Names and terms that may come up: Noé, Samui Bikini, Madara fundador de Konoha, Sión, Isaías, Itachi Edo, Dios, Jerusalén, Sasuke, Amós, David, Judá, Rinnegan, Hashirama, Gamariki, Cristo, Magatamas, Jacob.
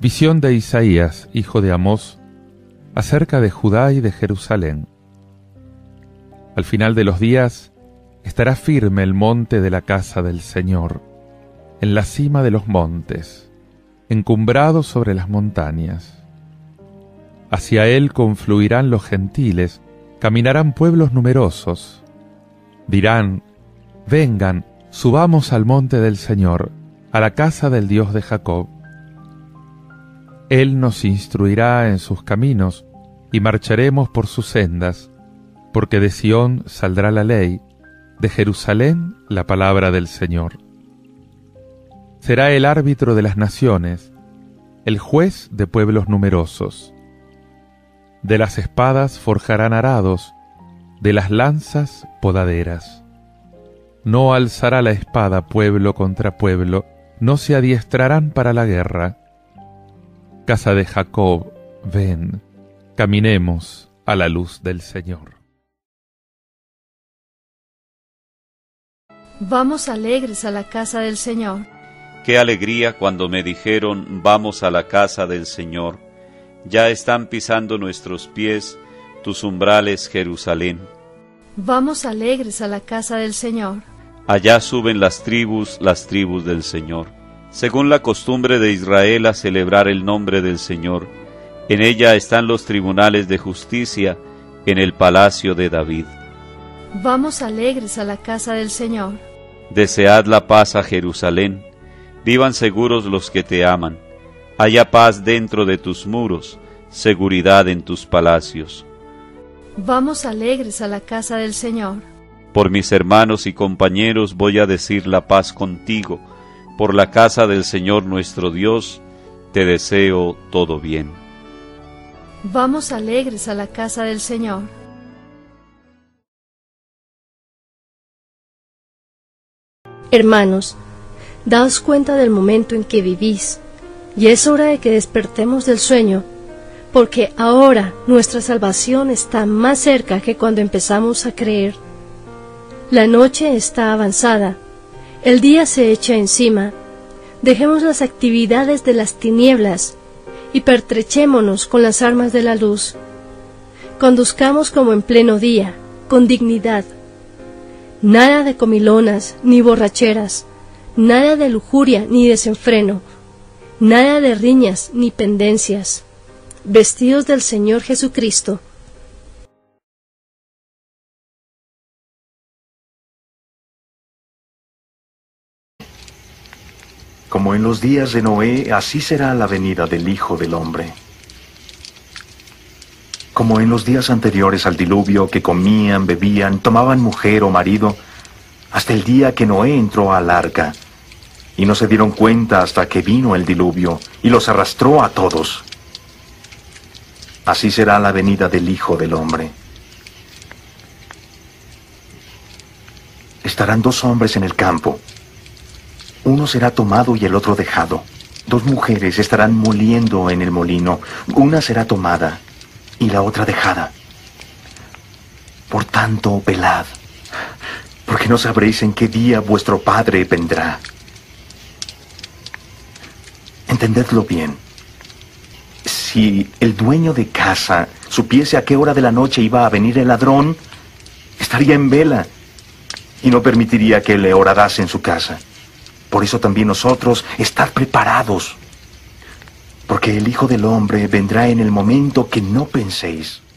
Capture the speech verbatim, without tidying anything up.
Visión de Isaías, hijo de Amós, acerca de Judá y de Jerusalén. Al final de los días estará firme el monte de la casa del Señor, en la cima de los montes, encumbrado sobre las montañas. Hacia él confluirán los gentiles, caminarán pueblos numerosos. Dirán: vengan, subamos al monte del Señor, a la casa del Dios de Jacob. Él nos instruirá en sus caminos, y marcharemos por sus sendas, porque de Sión saldrá la ley, de Jerusalén la palabra del Señor. Será el árbitro de las naciones, el juez de pueblos numerosos. De las espadas forjarán arados, de las lanzas podaderas. No alzará la espada pueblo contra pueblo, no se adiestrarán para la guerra. Casa de Jacob, ven, caminemos a la luz del Señor. Vamos alegres a la casa del Señor. Qué alegría cuando me dijeron: vamos a la casa del Señor. Ya están pisando nuestros pies tus umbrales, Jerusalén. Vamos alegres a la casa del Señor. Allá suben las tribus, las tribus del Señor, según la costumbre de Israel, a celebrar el nombre del Señor. En ella están los tribunales de justicia, en el palacio de David. Vamos alegres a la casa del Señor. Desead la paz a Jerusalén. Vivan seguros los que te aman. Haya paz dentro de tus muros, seguridad en tus palacios. Vamos alegres a la casa del Señor. Por mis hermanos y compañeros voy a decir la paz contigo. Por la casa del Señor nuestro Dios, te deseo todo bien. Vamos alegres a la casa del Señor. Hermanos, daos cuenta del momento en que vivís, y es hora de que despertemos del sueño, porque ahora nuestra salvación está más cerca que cuando empezamos a creer. La noche está avanzada, el día se echa encima. Dejemos las actividades de las tinieblas y pertrechémonos con las armas de la luz. Conduzcamos como en pleno día, con dignidad. Nada de comilonas ni borracheras, nada de lujuria ni desenfreno, nada de riñas ni pendencias. Vestidos del Señor Jesucristo. Como en los días de Noé, así será la venida del Hijo del Hombre. Como en los días anteriores al diluvio, que comían, bebían, tomaban mujer o marido, hasta el día que Noé entró al arca, y no se dieron cuenta hasta que vino el diluvio, y los arrastró a todos. Así será la venida del Hijo del Hombre. Estarán dos hombres en el campo. Uno será tomado y el otro dejado. Dos mujeres estarán moliendo en el molino. Una será tomada y la otra dejada. Por tanto, velad, porque no sabréis en qué día vuestro Padre vendrá. Entendedlo bien. Si el dueño de casa supiese a qué hora de la noche iba a venir el ladrón, estaría en vela y no permitiría que le horadasen su casa. Por eso también nosotros, estad preparados, porque el Hijo del Hombre vendrá en el momento que no penséis.